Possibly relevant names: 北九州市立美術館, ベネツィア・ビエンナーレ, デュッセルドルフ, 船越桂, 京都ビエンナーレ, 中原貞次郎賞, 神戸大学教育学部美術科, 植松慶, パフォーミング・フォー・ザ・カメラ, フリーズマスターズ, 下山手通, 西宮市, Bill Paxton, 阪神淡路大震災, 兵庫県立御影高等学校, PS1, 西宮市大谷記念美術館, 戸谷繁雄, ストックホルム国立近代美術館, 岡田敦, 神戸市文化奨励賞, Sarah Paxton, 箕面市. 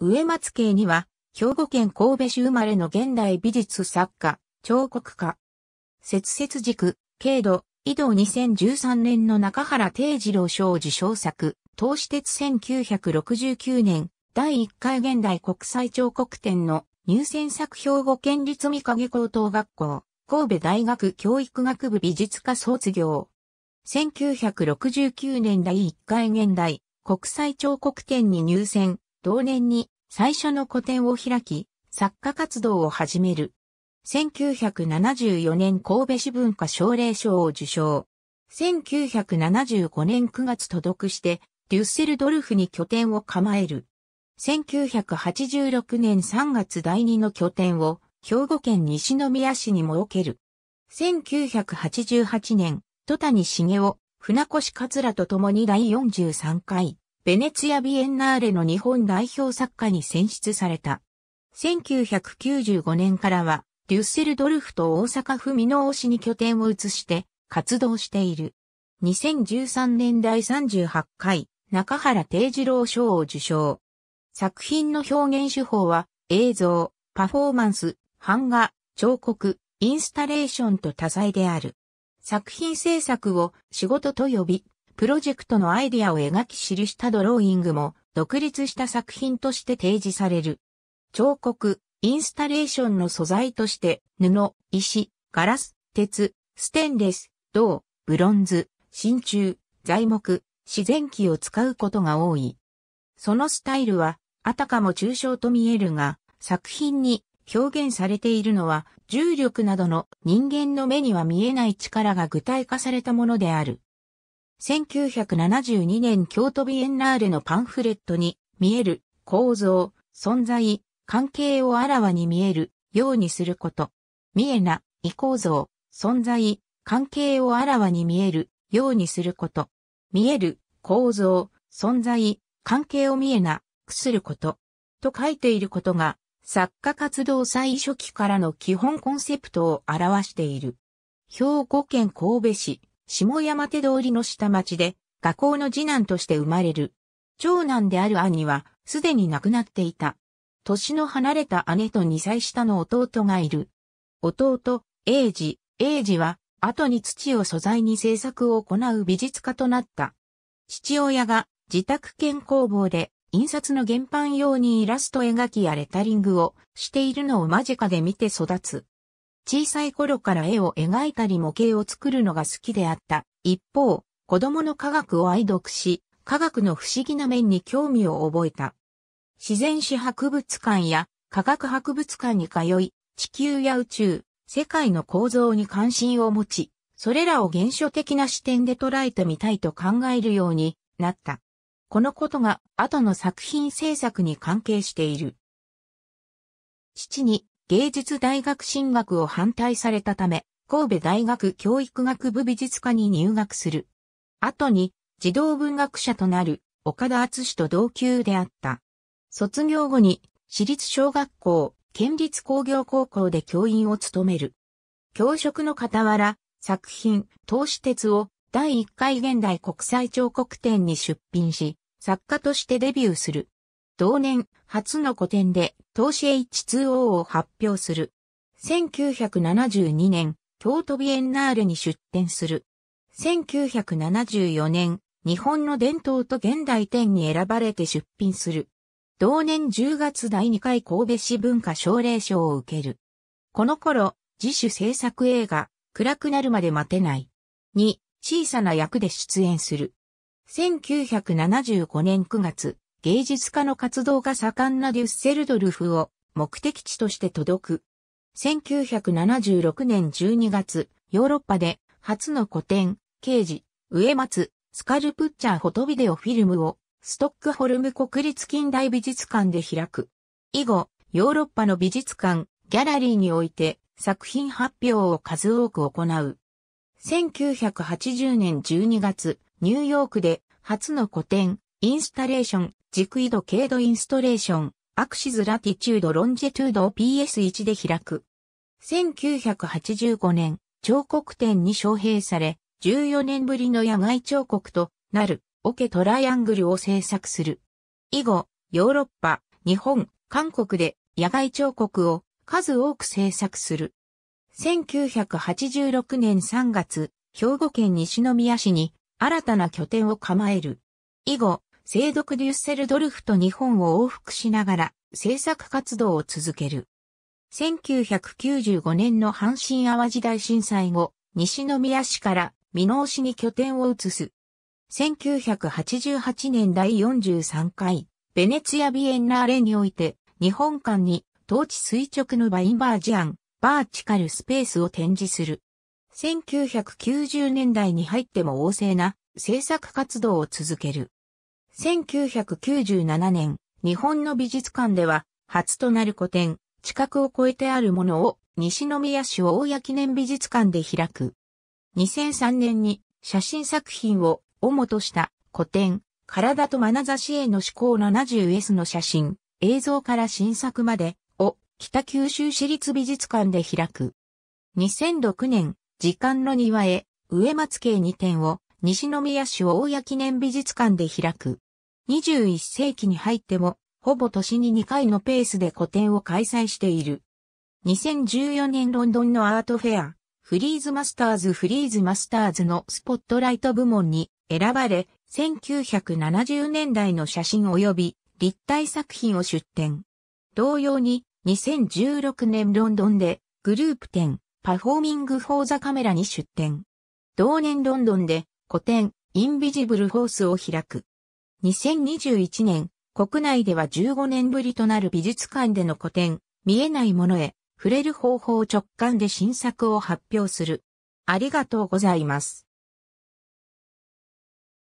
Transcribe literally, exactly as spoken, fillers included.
植松慶には、兵庫県神戸市生まれの現代美術作家、彫刻家。雪節軸、経度、緯度にせんじゅうさんねんの中原貞次郎賞受賞作、東私鉄せんきゅうひゃくろくじゅうきゅうねん、だいいっかい現代国際彫刻展の入選作兵庫県立御影高等学校、神戸大学教育学部美術科卒業。せんきゅうひゃくろくじゅうきゅうねんだいいっかい現代国際彫刻展に入選、同年に最初の個展を開き、作家活動を始める。せんきゅうひゃくななじゅうよねん神戸市文化奨励賞を受賞。せんきゅうひゃくななじゅうごねんくがつ渡読して、デュッセルドルフに拠点を構える。せんきゅうひゃくはちじゅうろくねんさんがつだいにの拠点を兵庫県西宮市に設ける。せんきゅうひゃくはちじゅうはちねん、戸谷繁雄、船越桂と共にだいよんじゅうさんかい、ベネツィア・ビエンナーレの日本代表作家に選出された。せんきゅうひゃくきゅうじゅうごねんからは、デュッセルドルフと大阪府箕面市に拠点を移して、活動している。にせんじゅうさんねんだいさんじゅうはちかい、中原貞次郎賞を受賞。作品の表現手法は、映像、パフォーマンス、版画、彫刻、インスタレーションと多彩である。作品制作を仕事と呼び、プロジェクトのアイディアを描き記したドローイングも、独立した作品として提示される。彫刻、インスタレーションの素材として、布、石、ガラス、鉄、ステンレス、銅、ブロンズ、真鍮、材木、自然器を使うことが多い。そのスタイルは、あたかも抽象と見えるが、作品に表現されているのは、重力などの人間の目には見えない力が具体化されたものである。せんきゅうひゃくななじゅうにねん京都ビエンナーレのパンフレットに、見える、構造、存在、関係をあらわに見えるようにすること。見えな、異構造、存在、関係をあらわに見えるようにすること。見える、構造、存在、関係を見えな、くすること。と書いていることが、作家活動最初期からの基本コンセプトを表している。兵庫県神戸市、下山手通りの下町で、画工の次男として生まれる。長男である兄は、すでに亡くなっていた。年の離れた姉とにさい下の弟がいる。弟、英二、英二は、後に土を素材に制作を行う美術家となった。父親が、自宅兼工房で、印刷の原版用にイラスト描きやレタリングをしているのを間近で見て育つ。小さい頃から絵を描いたり模型を作るのが好きであった。一方、子供の科学を愛読し、科学の不思議な面に興味を覚えた。自然史博物館や科学博物館に通い、地球や宇宙、世界の構造に関心を持ち、それらを原初的な視点で捉えてみたいと考えるようになった。このことが後の作品制作に関係している。父に芸術大学進学を反対されたため、神戸大学教育学部美術科に入学する。後に児童文学者となる岡田敦と同級であった。卒業後に私立小学校、県立工業高校で教員を務める。教職の傍ら、作品、東私鉄をだいいっかい現代国際彫刻展に出品し、作家としてデビューする。同年、初の個展で、東私 エイチツーオー を発表する。せんきゅうひゃくななじゅうにねん、京都ビエンナーレに出展する。せんきゅうひゃくななじゅうよねん、日本の伝統と現代展に選ばれて出品する。同年じゅうがつだいにかい神戸市文化奨励賞を受ける。この頃、自主制作映画、暗くなるまで待てない。に小さな役で出演する。せんきゅうひゃくななじゅうごねんくがつ、芸術家の活動が盛んなデュッセルドルフを目的地として届く。せんきゅうひゃくななじゅうろくねんじゅうにがつ、ヨーロッパで初の個展、ケージ、植松、スカルプッチャーフォトビデオフィルムをストックホルム国立近代美術館で開く。以後、ヨーロッパの美術館、ギャラリーにおいて作品発表を数多く行う。せんきゅうひゃくはちじゅうねんじゅうにがつ、ニューヨークで初の個展、インスタレーション、軸緯度経度インストレーション、アクシズラティチュードロンジェトゥードを ピーエスワン で開く。せんきゅうひゃくはちじゅうごねん、彫刻展に招聘され、じゅうよねんぶりの野外彫刻となる、オケトライアングルを制作する。以後、ヨーロッパ、日本、韓国で野外彫刻を数多く制作する。せんきゅうひゃくはちじゅうろくねんさんがつ、兵庫県西宮市に新たな拠点を構える。以後、聖徳デュッセルドルフと日本を往復しながら制作活動を続ける。せんきゅうひゃくきゅうじゅうごねんの阪神淡路大震災後、西宮市から箕面市に拠点を移す。せんきゅうひゃくはちじゅうはちねんだいよんじゅうさんかい、ベネツィア・ビエンナーレにおいて、日本館に、当地垂直のバインバージアン、バーチカルスペースを展示する。せんきゅうひゃくきゅうじゅうねんだいに入っても旺盛な制作活動を続ける。せんきゅうひゃくきゅうじゅうななねん、日本の美術館では、初となる個展、地殻を超えてあるものを、西宮市大谷記念美術館で開く。にせんさんねんに、写真作品を、主とした古典、体と眼差しへの思考 ななじゅうエス の写真、映像から新作までを北九州市立美術館で開く。にせんろくねん、時間の庭へ植松系にてんを西宮市大谷記念美術館で開く。にじゅういっせいきに入ってもほぼ年ににかいのペースで個展を開催している。にせんじゅうよねんロンドンのアートフェア、フリーズマスターズフリーズマスターズのスポットライト部門に選ばれ、せんきゅうひゃくななじゅうねんだいの写真及び立体作品を出展。同様に、にせんじゅうろくねんロンドンでグループ展、パフォーミング・フォー・ザ・カメラに出展。同年ロンドンで個展、インビジブル・ホースを開く。にせんにじゅういちねん、国内ではじゅうごねんぶりとなる美術館での個展、見えないものへ、触れる方法直感で新作を発表する。ありがとうございます。